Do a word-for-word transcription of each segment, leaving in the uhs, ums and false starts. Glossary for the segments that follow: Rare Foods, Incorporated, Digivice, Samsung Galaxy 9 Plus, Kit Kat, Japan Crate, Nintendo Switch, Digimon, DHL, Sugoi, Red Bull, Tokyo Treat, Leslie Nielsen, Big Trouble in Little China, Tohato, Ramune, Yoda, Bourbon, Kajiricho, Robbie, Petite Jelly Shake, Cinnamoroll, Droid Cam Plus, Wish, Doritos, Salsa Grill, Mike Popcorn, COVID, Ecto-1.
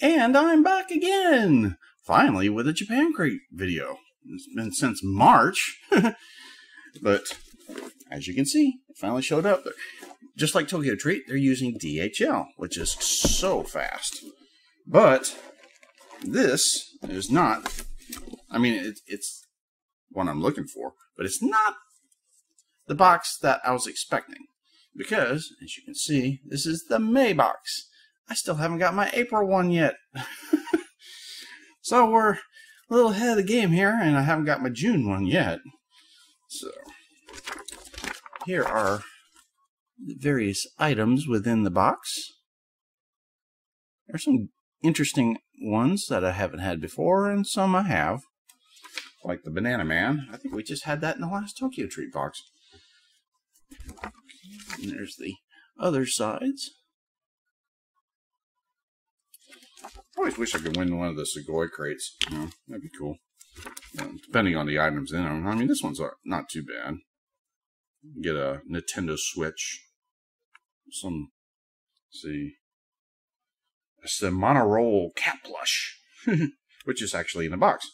And I'm back again, finally, with a Japan Crate video. It's been since March, but as you can see, it finally showed up. Just like Tokyo Treat, they're using D H L, which is so fast. But this is not, I mean, it, it's what I'm looking for, but it's not the box that I was expecting. Because, as you can see, this is the May box. I still haven't got my April one yet. So we're a little ahead of the game here, and I haven't got my June one yet. So here are the various items within the box. There's some interesting ones that I haven't had before, and some I have. Like the Banana Man. I think we just had that in the last Tokyo Treat box. And there's the other sides. I always wish I could win one of the Sugoi crates. You know, that'd be cool. Well, depending on the items in them. I mean, this one's not too bad. Get a Nintendo Switch. Some, let's see. It's the Monoroll cat plush, which is actually in a box.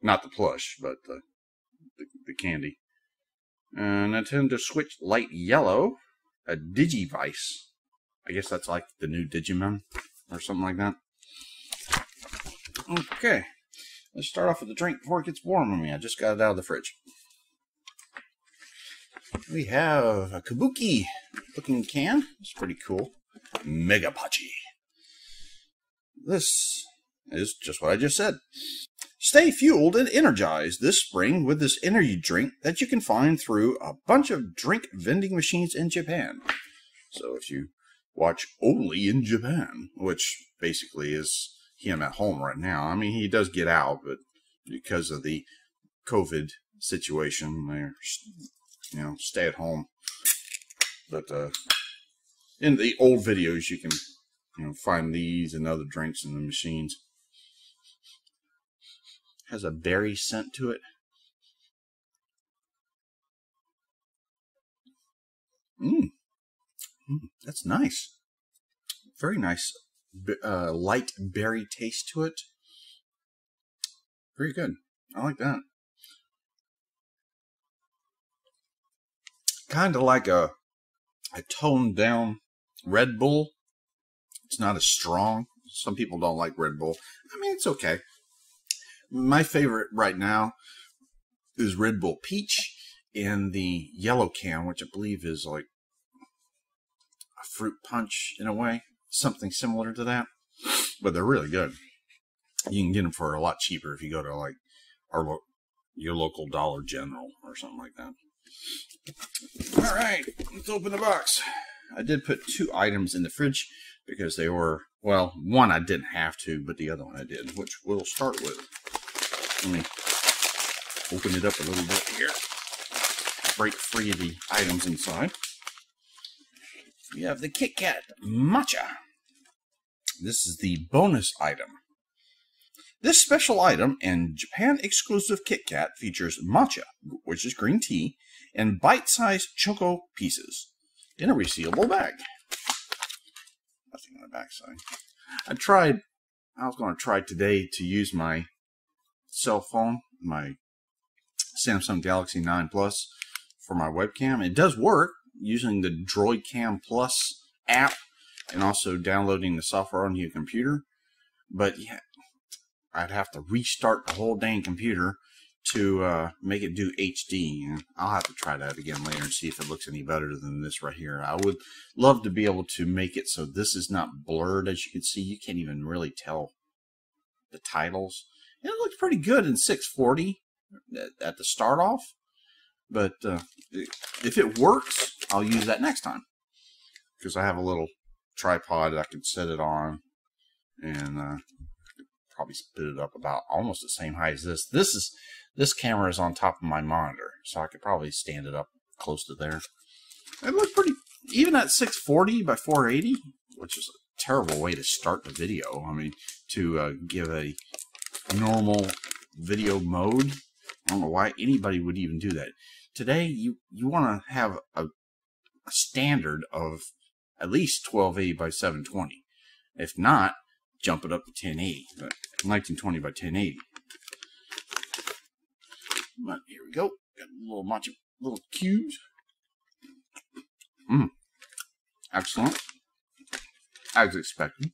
Not the plush, but the, the, the candy. A Nintendo Switch light yellow. A Digivice. I guess that's like the new Digimon or something like that. Okay, let's start off with a drink before it gets warm on me. I just got it out of the fridge. We have a kabuki looking can. It's pretty cool. Mega Pachi. This is just what I just said. Stay fueled and energized this spring with this energy drink that you can find through a bunch of drink vending machines in Japan. So if you watch Only in Japan, which basically is him at home right now. I mean, he does get out, but because of the COVID situation, they're, you know, stay at home. But uh, in the old videos, you can, you know, find these and other drinks in the machines. Has a berry scent to it. Mmm. Mm, that's nice. Very nice. Uh, light berry taste to it. Very good. I like that. Kind of like a, a toned down Red Bull. It's not as strong. Some people don't like Red Bull. I mean, it's okay. My favorite right now is Red Bull Peach in the yellow can, which I believe is like a fruit punch in a way. Something similar to that, but they're really good. You can get them for a lot cheaper if you go to like our lo your local Dollar General or something like that. All right, let's open the box. I did put two items in the fridge because they were, well, one I didn't have to, but the other one I did, which we'll start with. Let me open it up a little bit here. Break free of the items inside. We have the Kit Kat Matcha. This is the bonus item. This special item and Japan exclusive Kit Kat features matcha, which is green tea, and bite-sized choco pieces in a resealable bag. Nothing on the backside. I tried, I was going to try today to use my cell phone, my Samsung Galaxy nine plus for my webcam. It does work. Using the Droid Cam Plus app and also downloading the software on your computer. But yeah, I'd have to restart the whole dang computer to uh, make it do H D. And I'll have to try that again later and see if it looks any better than this right here. I would love to be able to make it so this is not blurred. As you can see, you can't even really tell the titles. And it looks pretty good in six forty at the start off. But uh, if it works, I'll use that next time. Because I have a little tripod that I can set it on. And uh, probably put it up about almost the same height as this. This is this camera is on top of my monitor. So I could probably stand it up close to there. It looks pretty, even at six forty by four eighty, which is a terrible way to start the video. I mean, to uh, give a normal video mode. I don't know why anybody would even do that. Today, you, you want to have a, a standard of at least twelve eighty by seven twenty. If not, jump it up to ten eighty, but nineteen twenty by ten eighty. But here we go. Got a little matcha, little cubes. Mmm. Excellent. As expected.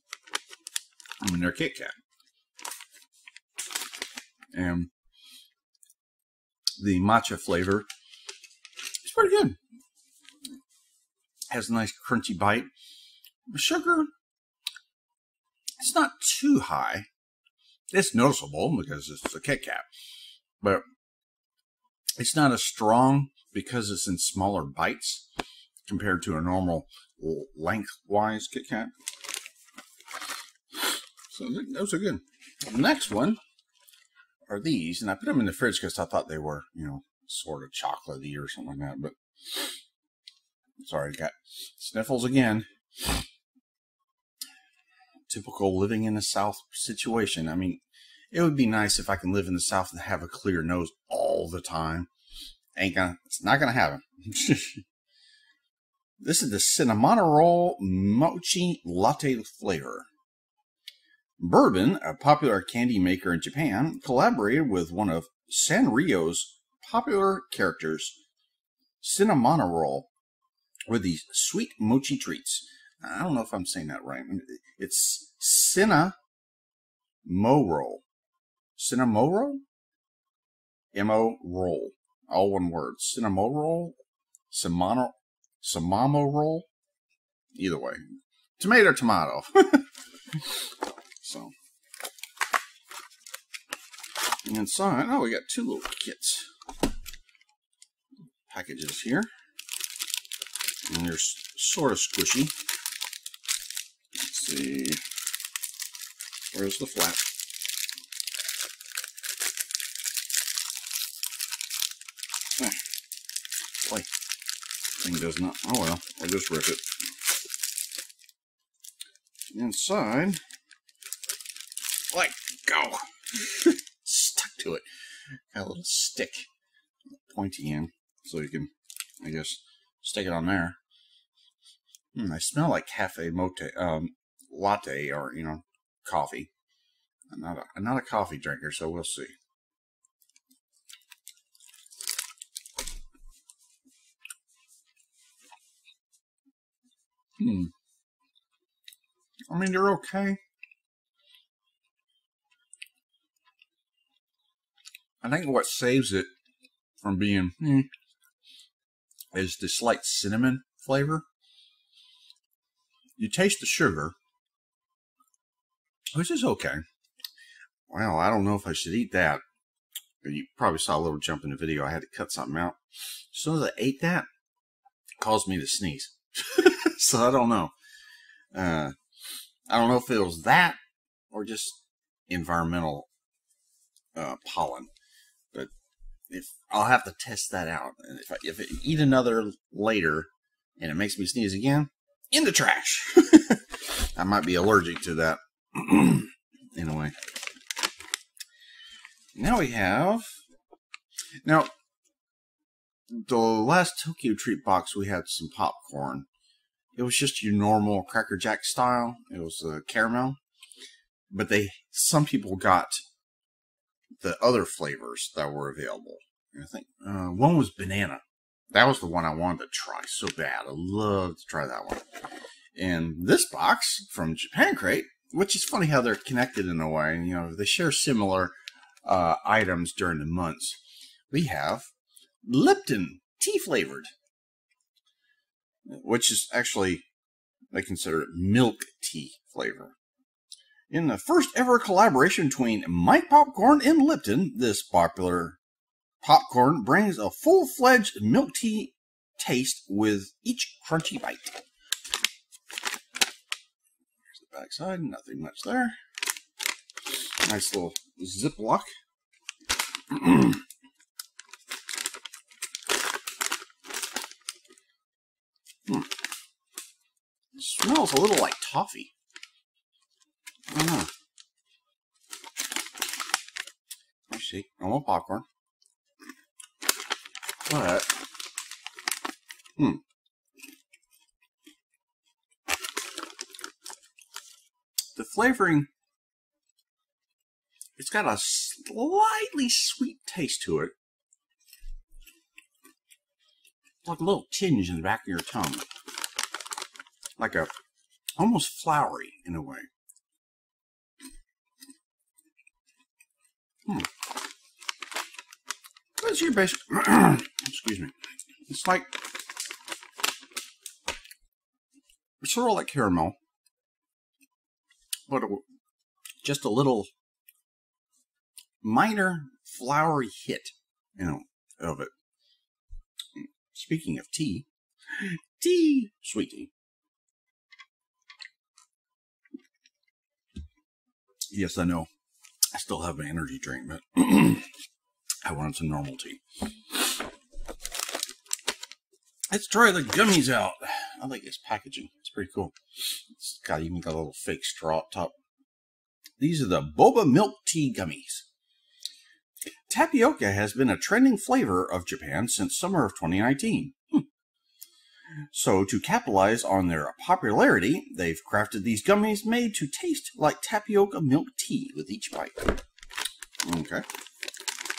I'm in their Kit Kat. And the matcha flavor is pretty good. Has a nice crunchy bite. The sugar, it's not too high. It's noticeable because it's a Kit Kat. But it's not as strong because it's in smaller bites compared to a normal lengthwise Kit Kat. So those are good. The next one are these, and I put them in the fridge because I thought they were, you know, sort of chocolatey or something like that. But sorry, got sniffles again. Typical living in the South situation. I mean, it would be nice if I can live in the South and have a clear nose all the time. Ain't gonna, it's not gonna happen. This is the Cinnamoroll Mochi Latte flavor. Bourbon, a popular candy maker in Japan, collaborated with one of Sanrio's popular characters, Cinnamoroll, with these sweet mochi treats. I don't know if I'm saying that right. It's Cinnamoroll. Cinnamoroll? M O roll. All one word. Cinnamoroll? Cinnamoroll? Cinnamoroll? Either way. Tomato, tomato. So, and inside, oh, we got two little kits. Packages here. And they're sort of squishy. Let's see. Where's the flap? Ah, like, thing does not. Oh well, I'll just rip it. Inside. Let go. Stuck to it. Got a little stick, pointy end, so you can, I guess, stick it on there. Hmm, I smell like cafe mocha, um, latte, or you know, coffee. I'm not a, I'm not a coffee drinker, so we'll see. Hmm. I mean, they're okay. I think what saves it from being hmm, is the slight cinnamon flavor. You taste the sugar, which is okay. Well, I don't know if I should eat that. You probably saw a little jump in the video. I had to cut something out. As soon as I ate that, it caused me to sneeze. So I don't know. Uh, I don't know if it was that or just environmental uh, pollen. But if I'll have to test that out, and if I if I eat another later, and it makes me sneeze again, in the trash. I might be allergic to that. Anyway, now we have now the last Tokyo Treat box. We had some popcorn. It was just your normal Cracker Jack style. It was uh, caramel, but they some people got the other flavors that were available. I think uh, one was banana. That was the one I wanted to try so bad. I love to try that one. And this box from Japan Crate, which is funny how they're connected in a way. You know, they share similar uh, items during the months. We have Lipton tea flavored, which is actually they consider it milk tea flavor. In the first ever collaboration between Mike Popcorn and Lipton, this popular popcorn brings a full-fledged milk tea taste with each crunchy bite. Here's the backside, nothing much there. Nice little Ziploc. Hmm. Smells a little like toffee. I don't know. I see. I want popcorn. But, hmm. The flavoring It's got a slightly sweet taste to it. Like a little tinge in the back of your tongue. Like a, almost flowery in a way. Hmm. That's your basic, excuse me. It's like, it's sort of like caramel, but it, just a little minor flowery hit, you know, of it. Speaking of tea, tea, sweet tea. Yes, I know. I still have an energy drink, but I wanted some normal tea. Let's try the gummies out. I like this packaging. It's pretty cool. It's got even got a little fake straw up top. These are the Boba Milk Tea Gummies. Tapioca has been a trending flavor of Japan since summer of twenty nineteen. Hmm. So to capitalize on their popularity, they've crafted these gummies made to taste like tapioca milk tea with each bite. Okay.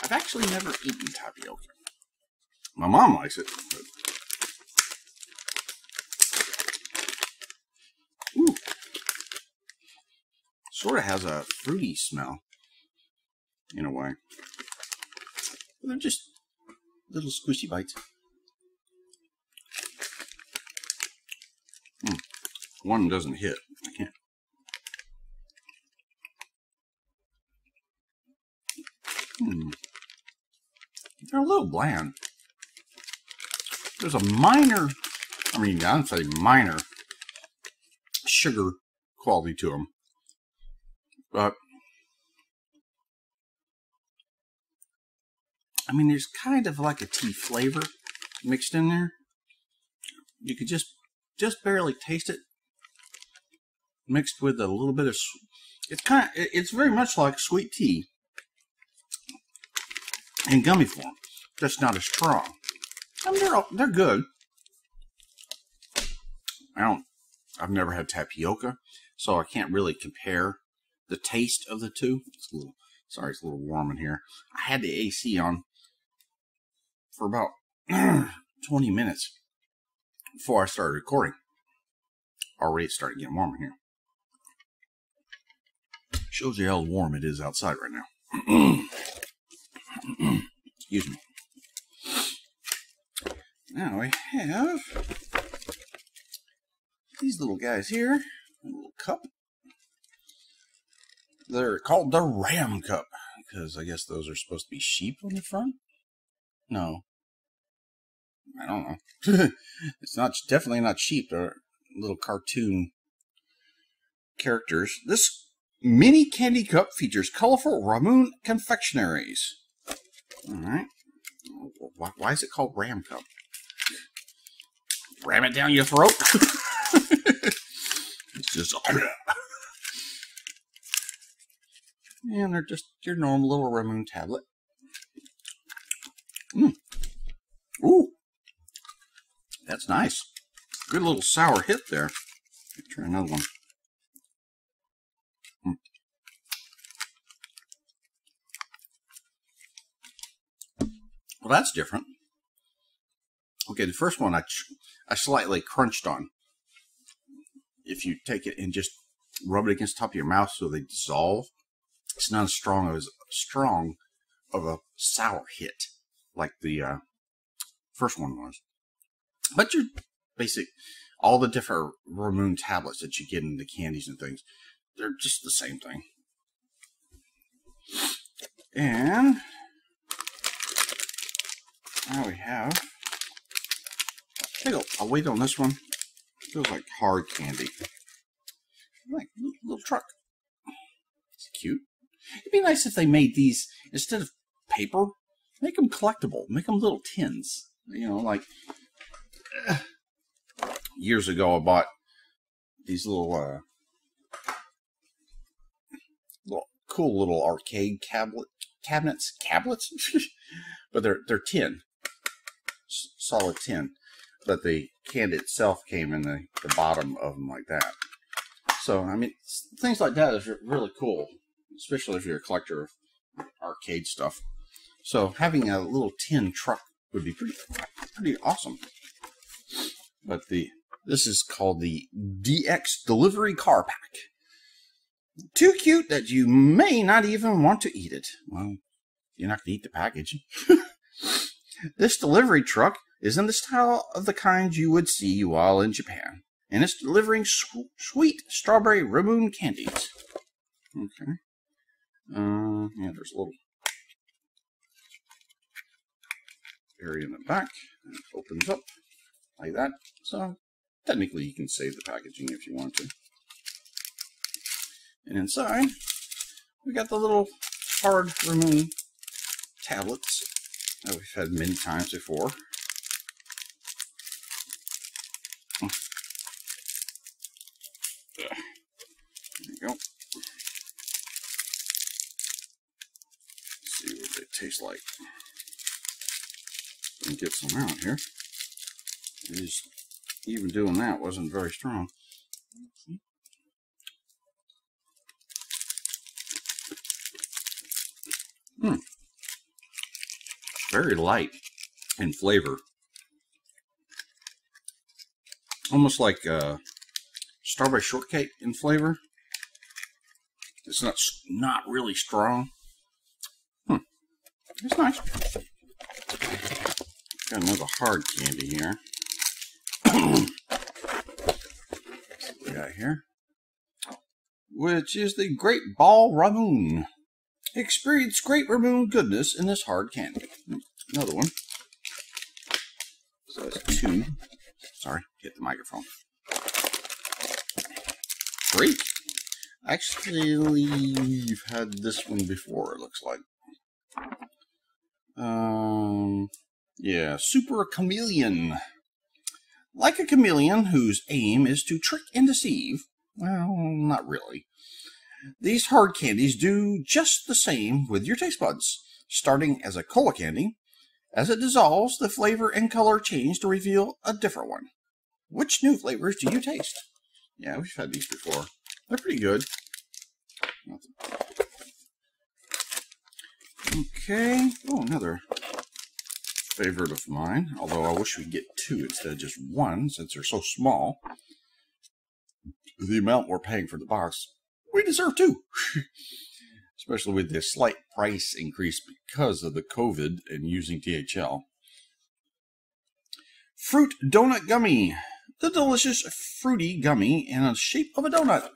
I've actually never eaten tapioca. My mom likes it. But... Ooh. Sort of has a fruity smell in a way. But they're just little squishy bites. Hmm. One doesn't hit. I can't. Hmm. They're a little bland. There's a minor, I mean, I would say minor sugar quality to them, but I mean, there's kind of like a tea flavor mixed in there. You could just just barely taste it, mixed with a little bit of. It's kind of, it's very much like sweet tea in gummy form, just not as strong. I mean, they're all, they're good. I don't. I've never had tapioca, so I can't really compare the taste of the two. It's a little. Sorry, it's a little warm in here. I had the A C on for about twenty minutes before I started recording. Already it's starting to get warm in here. Shows you how warm it is outside right now. Excuse me. Now we have these little guys here. A little cup. They're called the Ram Cup, because I guess those are supposed to be sheep on the front? No. I don't know. It's not, definitely not sheep. They're little cartoon characters. This mini candy cup features colorful Ramune confectionaries. Alright. Why, why is it called Ram Cup? Ram it down your throat? It's just... And they're just your normal little Ramune tablet. Mm. Ooh. That's nice. Good little sour hit there. Try another one. Mm. Well, that's different. Okay, the first one I, I slightly crunched on. If you take it and just rub it against the top of your mouth so they dissolve, it's not as strong as strong of a sour hit like the uh, first one was. But your basic, all the different Ramune tablets that you get in the candies and things, they're just the same thing. And now we have, I'll wait on this one. It feels like hard candy. Like a little, little truck. It's cute. It'd be nice if they made these, instead of paper, make them collectible. Make them little tins. You know, like, uh, years ago I bought these little, uh, little cool little arcade cablet, cabinets, cablets? But they're, they're tin. S solid tin. But the candy itself came in the, the bottom of them like that. So, I mean, things like that is really cool. especially if you're a collector of arcade stuff. So having a little tin truck would be pretty pretty awesome. But the this is called the D X Delivery Car Pack. Too cute that you may not even want to eat it. Well, you're not going to eat the package. This delivery truck is in the style of the kind you would see while in Japan, and it's delivering sw sweet strawberry Ramune candies. Okay. Uh, yeah, there's a little area in the back, and it opens up like that. So technically, you can save the packaging if you want to. And inside, we got the little hard Ramune tablets that we've had many times before. There you go. Let's see what they taste like. Let me get some out here. Just even doing that wasn't very strong. Hmm. Very light in flavor. Almost like uh, strawberry shortcake in flavor. It's not not really strong. Hmm. It's nice. Got another hard candy here. What we got here? Which is the Great Ball Ramune. Experience great Ramune goodness in this hard candy. Another one. So that's two. Sorry, hit the microphone. Three. Actually, we've had this one before, it looks like. Um, yeah, Super Chameleon. Like a chameleon whose aim is to trick and deceive. Well, not really. These hard candies do just the same with your taste buds. Starting as a cola candy, as it dissolves, the flavor and color change to reveal a different one. Which new flavors do you taste? Yeah, we've had these before. They're pretty good. Okay. Oh, another favorite of mine. Although I wish we'd get two instead of just one, since they're so small. The amount we're paying for the box, we deserve to, especially with the slight price increase because of the COVID and using D H L. Fruit Donut Gummy. The delicious fruity gummy in the shape of a donut.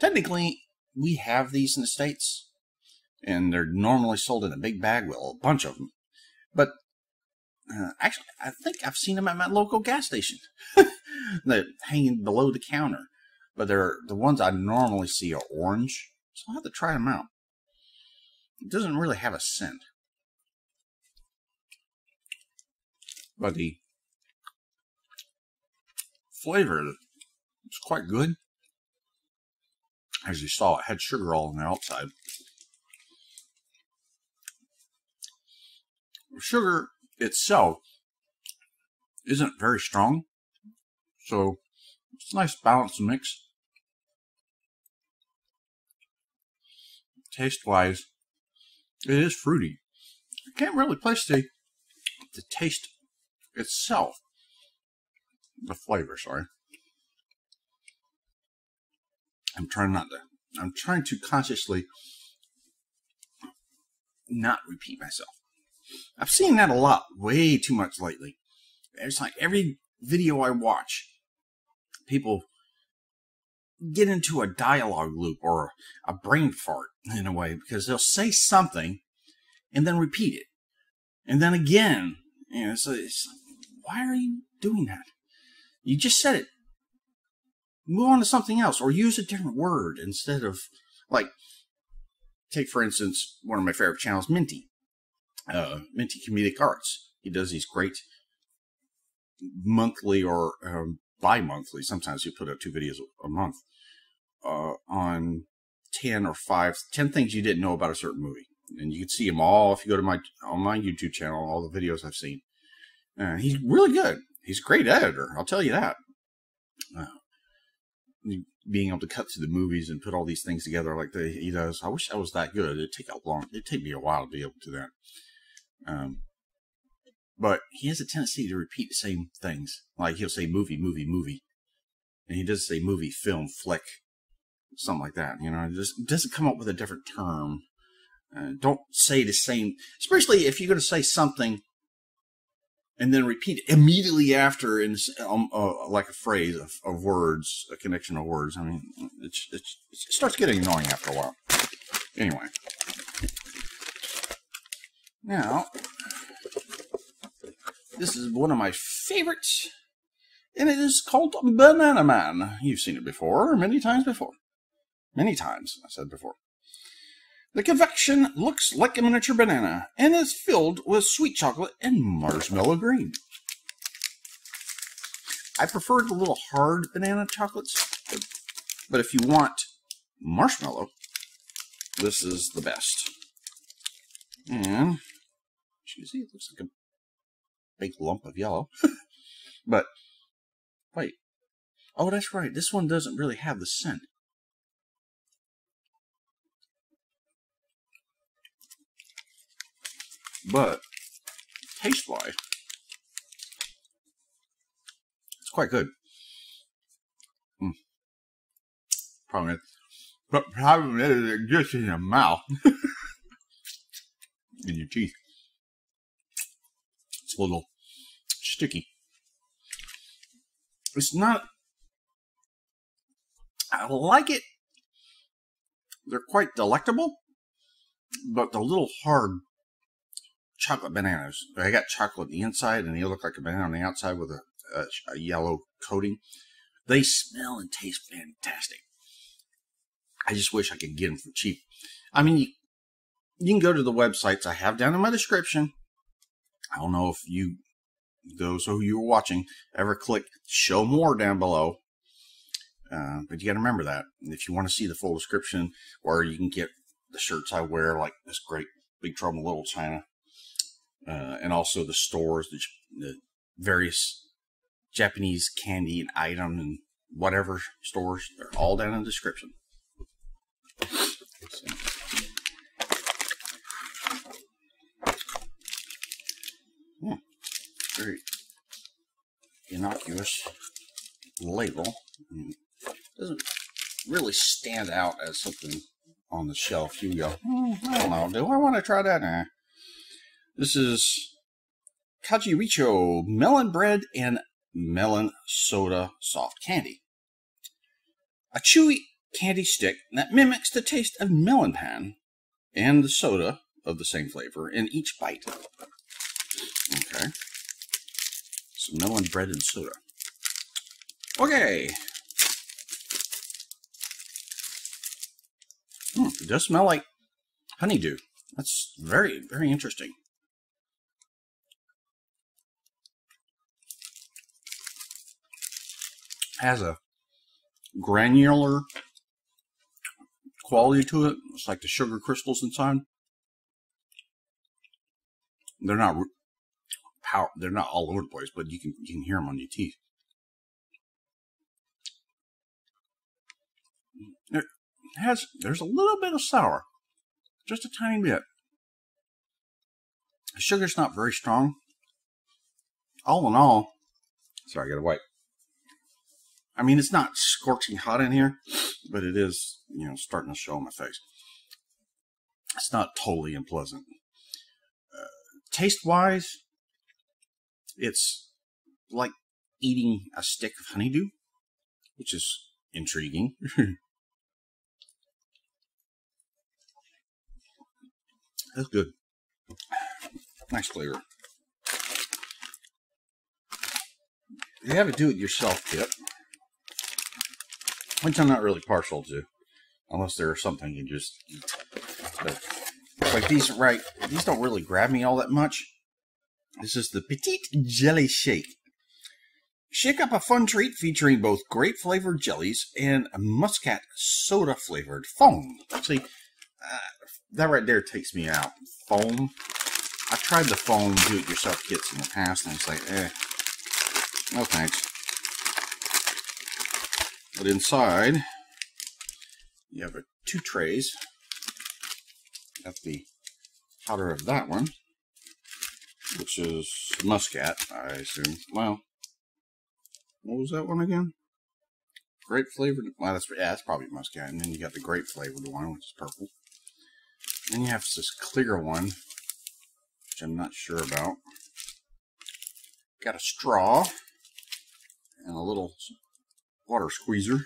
Technically, we have these in the States, and they're normally sold in a big bag with a bunch of them. But Uh, actually, I think I've seen them at my local gas station. They're hanging below the counter. But they're the ones I normally see are orange. So I'll have to try them out. It doesn't really have a scent. But the flavor is quite good. As you saw, it had sugar all on the outside. Sugar itself isn't very strong, so it's a nice balanced mix. Taste wise, it is fruity. I can't really place the the taste itself, the flavor, sorry. I'm trying not to I'm trying to consciously not repeat myself. I've seen that a lot, way too much lately. It's like every video I watch, people get into a dialogue loop or a brain fart in a way, because they'll say something and then repeat it. And then again, you know, so it's like, why are you doing that? You just said it. Move on to something else or use a different word instead of, like, take for instance, one of my favorite channels, Minty. Uh, Minty Comedic Arts. He does these great monthly or um, bi-monthly, sometimes he put out two videos a month, uh, on ten or five, ten things you didn't know about a certain movie. And you can see them all if you go to my, on my YouTube channel, all the videos I've seen. Uh, he's really good. He's a great editor, I'll tell you that. uh, being able to cut to the movies and put all these things together like they, he does. I wish I was that good. It'd take a long, it'd take me a while to be able to do that. Um, but he has a tendency to repeat the same things. Like he'll say movie, movie, movie. And he does say movie, film, flick, something like that. You know, it just it doesn't come up with a different term. Uh, don't say the same, especially if you're going to say something and then repeat it immediately after in um, uh, like a phrase of, of words, a connection of words. I mean, it's, it's, it starts getting annoying after a while. Anyway. Now, this is one of my favorites, and it is called Banana Man. You've seen it before, many times before. Many times, I said before. The confection looks like a miniature banana and is filled with sweet chocolate and marshmallow green. I prefer the little hard banana chocolates, but if you want marshmallow, this is the best. And you see, it looks like a big lump of yellow. But wait, oh, that's right. This one doesn't really have the scent. But taste-wise, it's quite good. Mm. Problem is, but problem is it just in your mouth, in your teeth. It's a little sticky. It's not. I like it. They're quite delectable, but the little hard. Chocolate bananas. I got chocolate on the inside, and they look like a banana on the outside with a, a, a yellow coating. They smell and taste fantastic. I just wish I could get them for cheap. I mean, you, you can go to the websites I have down in my description. I don't know if you, those who you were watching, ever click show more down below. Uh, but you got to remember that. If you want to see the full description, or you can get the shirts I wear, like this great Big Trouble in Little China. Uh, and also the stores, the, the various Japanese candy and item and whatever stores, they're all down in the description. So. Hmm. Very innocuous label. Doesn't really stand out as something on the shelf. You go, mm, I don't know, do I want to try that? Nah. This is Kajiricho melon bread and melon soda soft candy. A chewy candy stick that mimics the taste of melon pan and the soda of the same flavor in each bite. Okay. Some melon bread and soda. Okay. Hmm, it does smell like honeydew. That's very, very interesting. Has a granular quality to it. It's like the sugar crystals inside. They're not power. They're not all over the place, but you can you can hear them on your teeth. It has. There's a little bit of sour, just a tiny bit. The sugar's not very strong. All in all, sorry, I gotta wipe. I mean, it's not scorching hot in here, but it is, you know, starting to show on my face. It's not totally unpleasant. Uh, taste-wise, it's like eating a stick of honeydew, which is intriguing. That's good. Nice flavor. You have a do-it-yourself kit. Which I'm not really partial to, unless there's something you just eat. But, like these, right? These don't really grab me all that much. This is the Petite Jelly Shake. Shake up a fun treat featuring both grape-flavored jellies and a muscat soda-flavored foam. See, uh, that right there takes me out. Foam. I've tried the foam do-it-yourself kits in the past, and it's like, eh, no thanks. But inside, you have two trays. Got the powder of that one, which is muscat, I assume. Well, what was that one again? Grape flavored. Well, that's, yeah, that's probably muscat. And then you got the grape flavored one, which is purple. Then you have this clear one, which I'm not sure about. Got a straw and a little water squeezer,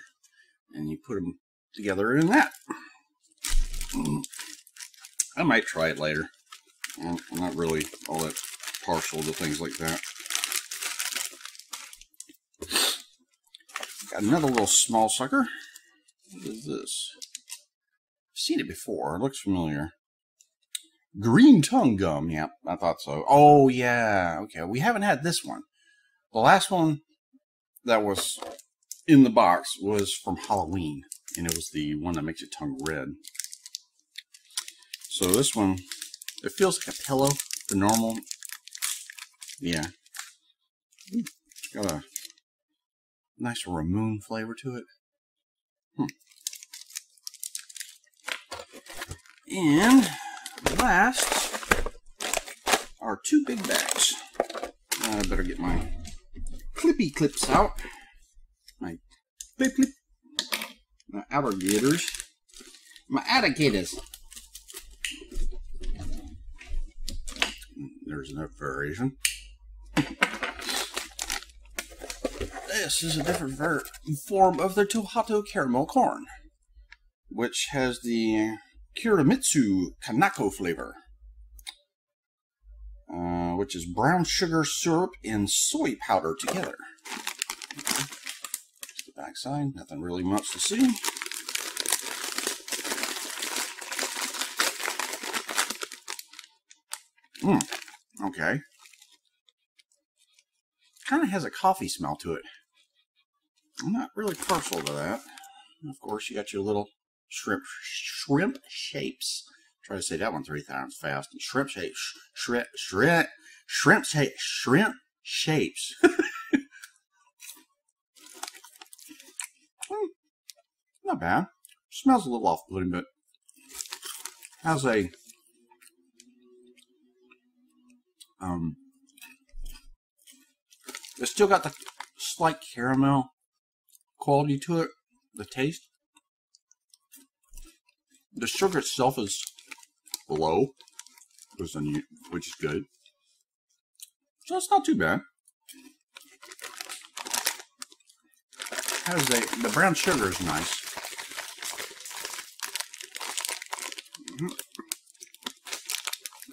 and you put them together in that. I might try it later. I'm not really all that partial to things like that. Got another little small sucker. What is this? I've seen it before. It looks familiar. Green tongue gum. Yeah, I thought so. Oh, yeah. Okay, we haven't had this one. The last one that was in the box was from Halloween, and it was the one that makes your tongue red. So this one, it feels like a pillow for normal. Yeah. It's got a nice Ramune flavor to it. Hmm. And last are two big bags. I better get my clippy clips out. My clip clip. My alligators. My alligators. There's enough variation. This is a different ver form of the Tohato caramel corn, which has the Kirimitsu Kanako flavor, uh, which is brown sugar syrup and soy powder together. That's the backside, nothing really much to see. Mmm. Okay. Kind of has a coffee smell to it. I'm not really partial to that. And of course, you got your little shrimp shrimp shapes. Try to say that one three times fast. Shrimp shapes. Shrimp shrimp shrimp shape shrimp shapes. hmm. Not bad. Smells a little off-putting, but has a Um, it's still got the slight caramel quality to it, the taste. The sugar itself is low, which is good. So it's not too bad. Has a, the brown sugar is nice. Mm-hmm.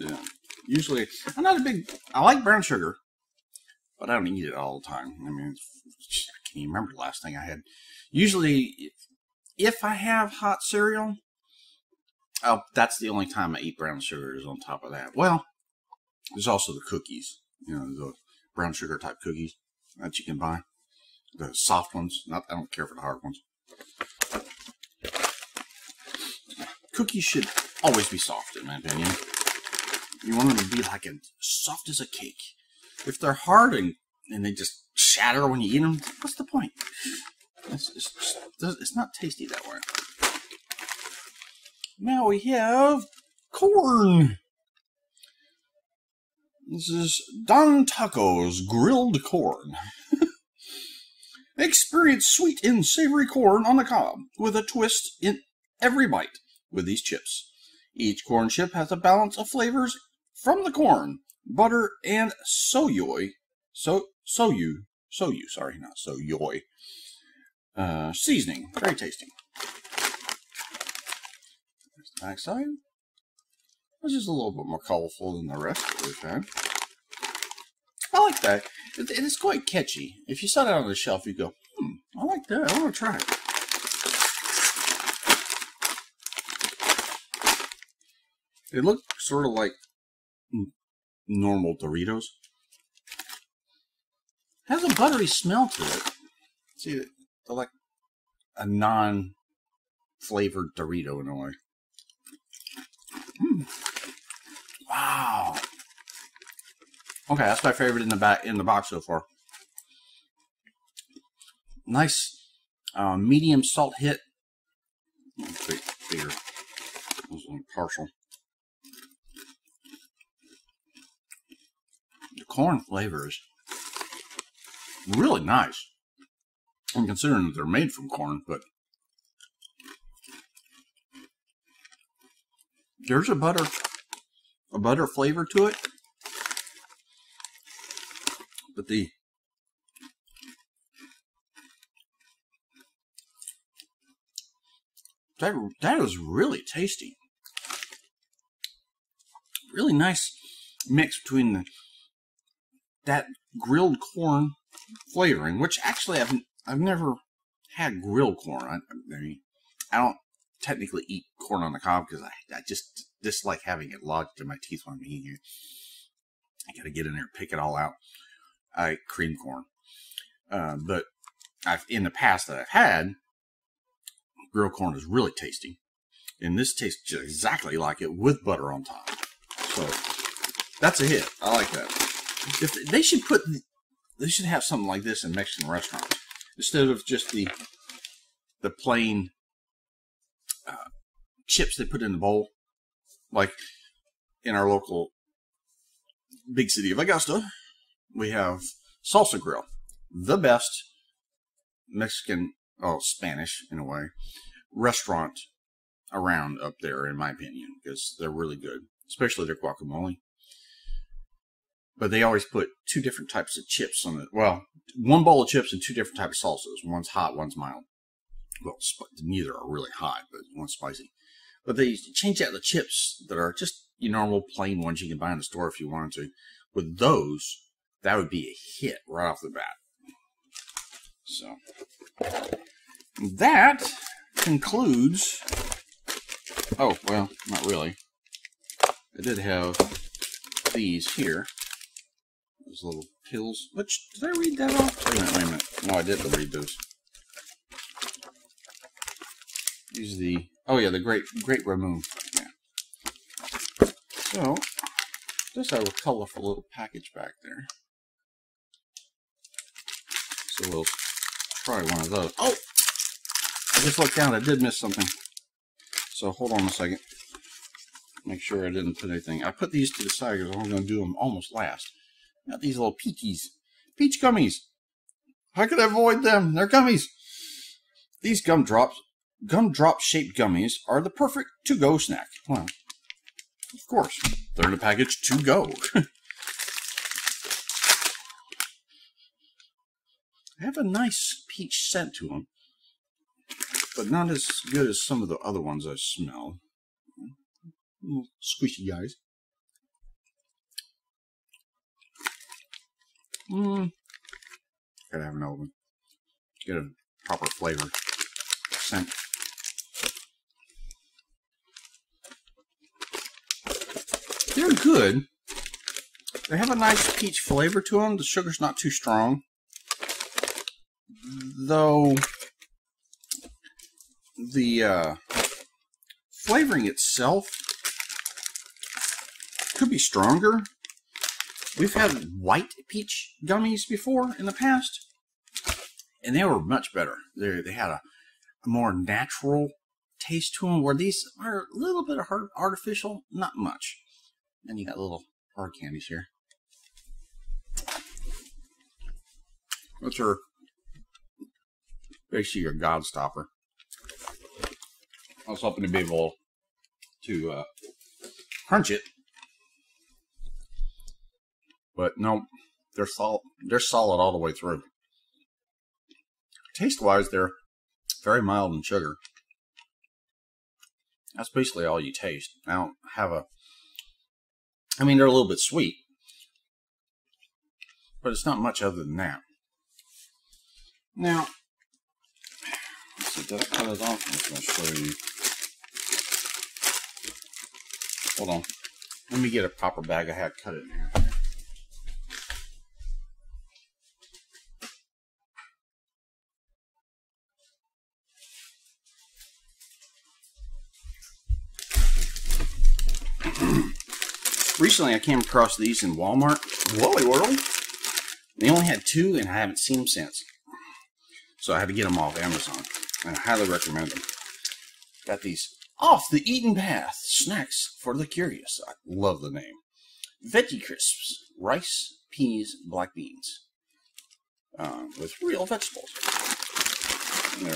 Yeah. Usually, I'm not a big, I like brown sugar, but I don't eat it all the time. I mean, it's, I can't even remember the last thing I had. Usually, if, if I have hot cereal, oh, that's the only time I eat brown sugar is on top of that. Well, there's also the cookies, you know, the brown sugar type cookies that you can buy. The soft ones, not, I don't care for the hard ones. Cookies should always be soft, in my opinion. You want them to be like as soft as a cake. If they're hard and, and they just shatter when you eat them, what's the point? It's, it's, it's not tasty that way. Now we have corn. This is Don Taco's grilled corn. Experience sweet and savory corn on the cob with a twist in every bite with these chips. Each corn chip has a balance of flavors from the corn, butter, and soyoi, so soyu, soyu, sorry, not soyoi, uh, seasoning, very tasty. There's the backside. It's just a little bit more colorful than the rest of the time. I like that. It, it's quite catchy. If you set it on the shelf, you go, hmm, I like that. I want to try it. They look sort of like normal Doritos. Has a buttery smell to it. See, they're like a non-flavored Dorito in a way. Mm. Wow. Okay, that's my favorite in the back in the box so far. Nice Um, medium salt hit. Bigger. This one partial. The corn flavor is really nice. I'm considering that they're made from corn, but there's a butter, a butter flavor to it. But the That, that is really tasty. Really nice mix between the, that grilled corn flavoring, which actually I've, I've never had grilled corn. I, I mean, I don't technically eat corn on the cob because I, I just dislike having it lodged in my teeth when I'm eating it. I gotta get in there and pick it all out. I eat cream corn. Uh, but I've, in the past that I've had, grilled corn is really tasty, and this tastes just exactly like it with butter on top. So that's a hit. I like that. If they should put, they should have something like this in Mexican restaurants instead of just the the plain uh, chips they put in the bowl, like in our local big city of Augusta. We have Salsa Grill, the best Mexican. Oh, Spanish, in a way, restaurant around up there, in my opinion, because they're really good, especially their guacamole. But they always put two different types of chips on it. Well, one bowl of chips and two different types of salsas. One's hot, one's mild. Well, neither are really hot, but one's spicy. But they change out the chips that are just your normal plain ones you can buy in the store if you wanted to. With those, that would be a hit right off the bat. So that concludes. Oh, well, not really. I did have these here. Those little pills. Which, did I read that off? Wait a minute, wait a minute. No, I didn't read those. These are the, oh yeah, the great, great Ramune. Yeah. So, this I will colorful little package back there. So we'll try one of those. Oh! I just looked down. I did miss something. So hold on a second. Make sure I didn't put anything. I put these to the side because I'm going to do them almost last. Got these little peachies. Peach gummies. How could I avoid them? They're gummies. These gumdrops, gumdrop-shaped gummies are the perfect to-go snack. Well, of course. They're in a package to go. They have a nice peach scent to them, but not as good as some of the other ones I smell. Little squishy guys. Mm. Gotta have another one. Get a proper flavor scent. They're good. They have a nice peach flavor to them. The sugar's not too strong. Though the uh, flavoring itself could be stronger. We've had white peach gummies before in the past, and they were much better. They, they had a, a more natural taste to them, where these are a little bit artificial, not much. And you got little hard candies here. What's her? Basically, your God stopper. I was hoping to be able to uh, crunch it, but no, they're solid. They're solid all the way through. Taste-wise, they're very mild in sugar. That's basically all you taste. I don't have a. I mean, they're a little bit sweet, but it's not much other than that. Now. Did I cut it off? I'm going to show you. Hold on. Let me get a proper bag. I had cut it in here. Recently, I came across these in Walmart. Wally World. They only had two, and I haven't seen them since. So I had to get them off Amazon, and I highly recommend them. Got these Off the Eaten Path Snacks for the Curious. I love the name. Veggie Crisps, rice, peas, black beans, um, with real vegetables. There.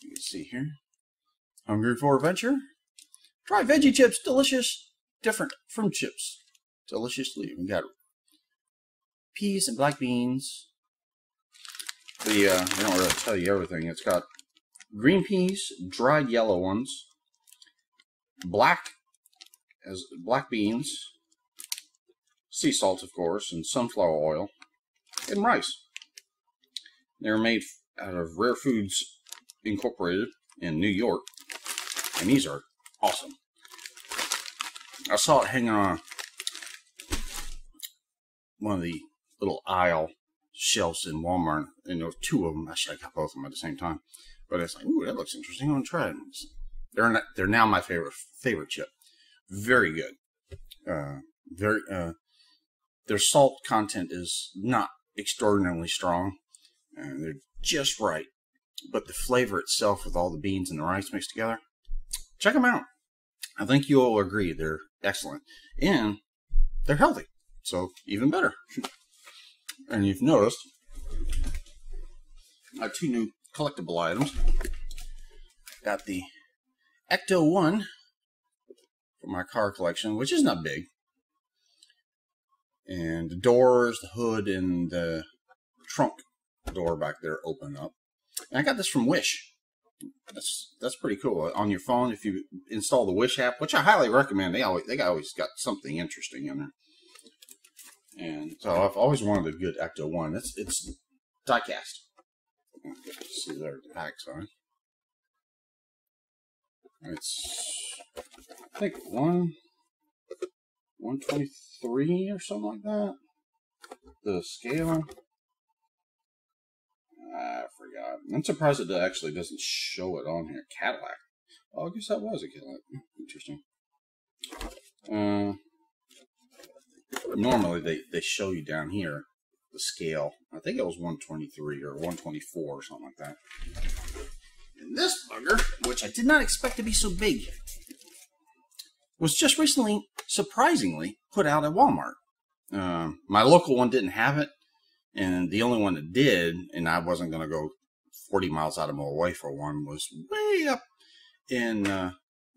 You can see here. Hungry for adventure? Try veggie chips. Delicious, different from chips. Deliciously. We got peas and black beans. The uh, I don't really tell you everything. It's got green peas, dried yellow ones, black as black beans, sea salt, of course, and sunflower oil, and rice. They're made out of Rare Foods, Incorporated in New York, and these are awesome. I saw it hanging on one of the little aisle shelves in Walmart, and there were two of them. Actually, I got both of them at the same time, but it's like, ooh, that looks interesting. I'm gonna try it. They're not, they're now my favorite favorite chip. Very good. Uh, very. Uh, their salt content is not extraordinarily strong, and they're just right. But the flavor itself, with all the beans and the rice mixed together, check them out. I think you all agree they're excellent, and they're healthy, so even better. And you've noticed I have two new collectible items. Got the Ecto one for my car collection, which is not big. And the doors, the hood, and the trunk door back there open up. And I got this from Wish. That's that's pretty cool. On your phone, if you install the Wish app, which I highly recommend, they always they always got something interesting in there. And so I've always wanted a good Ecto one. It's it's diecast. See there, the pack's on. It's I think one one twenty three or something like that. The scale. I forgot. I'm surprised it actually doesn't show it on here. Cadillac. Oh, I guess that was a Cadillac. Interesting. Uh, normally they, they show you down here the scale. I think it was one twenty-three or one twenty-four or something like that. And this bugger, which I did not expect to be so big, was just recently, surprisingly, put out at Walmart. Uh, my local one didn't have it. And the only one that did, and I wasn't going to go forty miles out of my way for one, was way up in uh,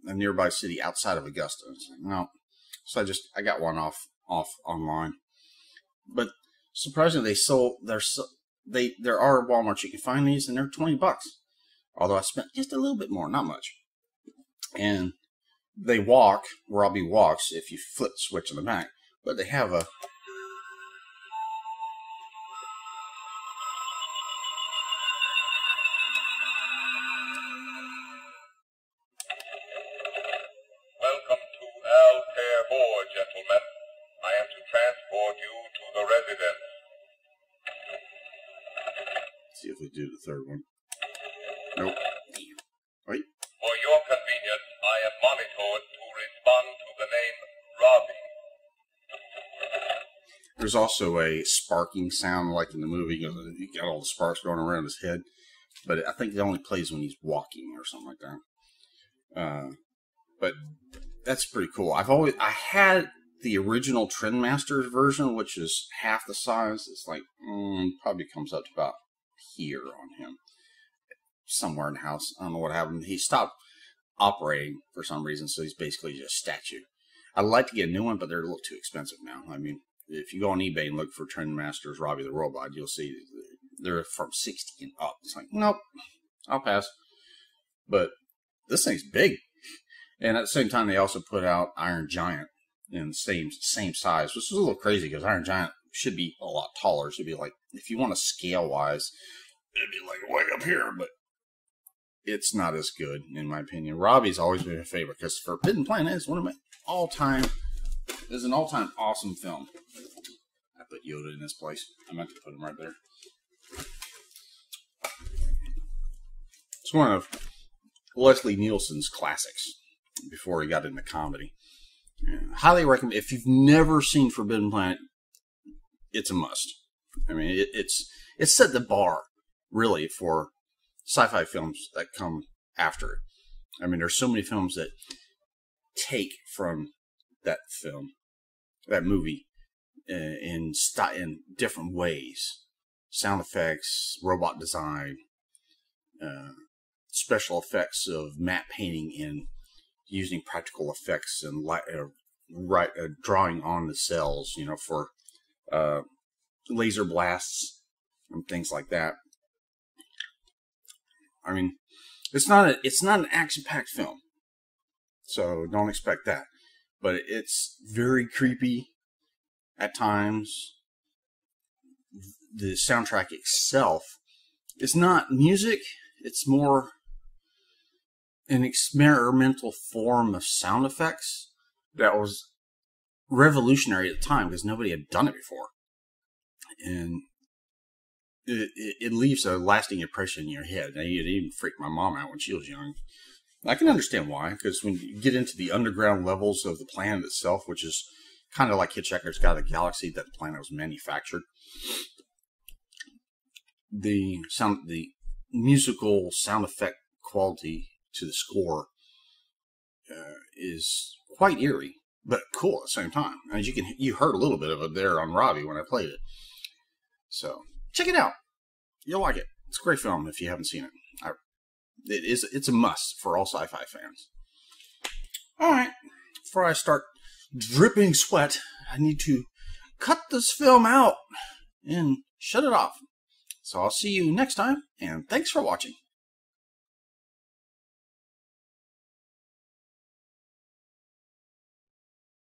a nearby city outside of Augusta. So, no. So I just, I got one off, off online. But surprisingly, they sold, they're, they, there are Walmart you can find these, and they're twenty bucks. Although I spent just a little bit more, not much. And they walk, Robbie walks if you flip the switch in the back. But they have a... third one. Nope. Wait. For your convenience, I am monitored to respond to the name Robbie. There's also a sparking sound like in the movie. You got all the sparks going around his head. But I think it only plays when he's walking or something like that. Uh, but that's pretty cool. I've always, I had the original Trendmasters version, which is half the size. It's like, mm, probably comes up to about here on him somewhere in the house. I don't know what happened. He stopped operating for some reason, so he's basically just a statue. I'd like to get a new one, but they're a little too expensive now. I mean, if you go on eBay and look for Trendmasters Robbie the Robot, you'll see they're from sixty and up. It's like, nope, I'll pass. But this thing's big. And at the same time, they also put out Iron Giant in the same same size, which is a little crazy because Iron Giant should be a lot taller. It should be like, if you want to scale wise, it'd be like way up here, but it's not as good in my opinion. Robbie's always been a favorite because Forbidden Planet is one of my all-time, is an all-time awesome film. I put Yoda in this place. I meant to put him right there. It's one of Leslie Nielsen's classics before he got into comedy. And highly recommend, if you've never seen Forbidden Planet, it's a must. I mean, it, it's it set the bar really, for sci-fi films that come after. I mean, there's so many films that take from that film, that movie, uh, in, st in different ways. Sound effects, robot design, uh, special effects of matte painting and using practical effects and light, uh, right, uh, drawing on the cells, you know, for uh, laser blasts and things like that. I mean, it's not a, it's not an action-packed film, so don't expect that. But it's very creepy at times. The soundtrack itself, it's not music; it's more an experimental form of sound effects that was revolutionary at the time because nobody had done it before, and it, it, it leaves a lasting impression in your head. Now, it even freaked my mom out when she was young. I can understand why, because when you get into the underground levels of the planet itself, which is kind of like Hitchhiker's Guide to the Galaxy, that the planet was manufactured, the sound, the musical sound effect quality to the score uh, is quite eerie, but cool at the same time. And you can, you heard a little bit of it there on Robbie when I played it. So check it out. You'll like it. It's a great film if you haven't seen it. I, it is, it's a must for all sci-fi fans. All right, before I start dripping sweat, I need to cut this film out and shut it off. So I'll see you next time, and thanks for watching.